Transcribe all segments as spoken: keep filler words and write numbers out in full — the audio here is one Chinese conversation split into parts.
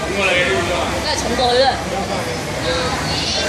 那成功了。就是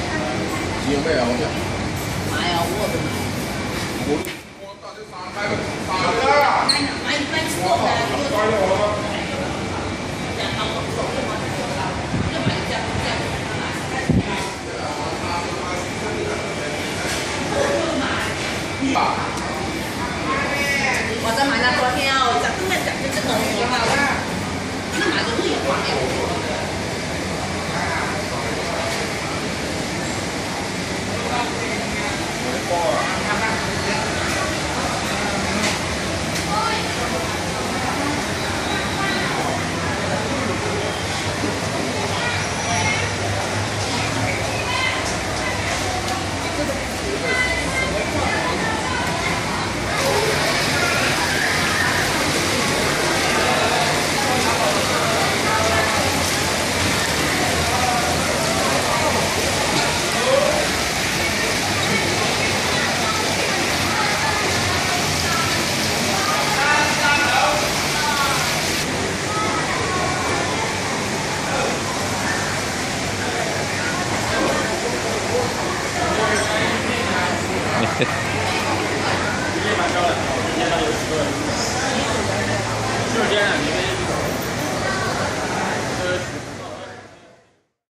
这样，你们。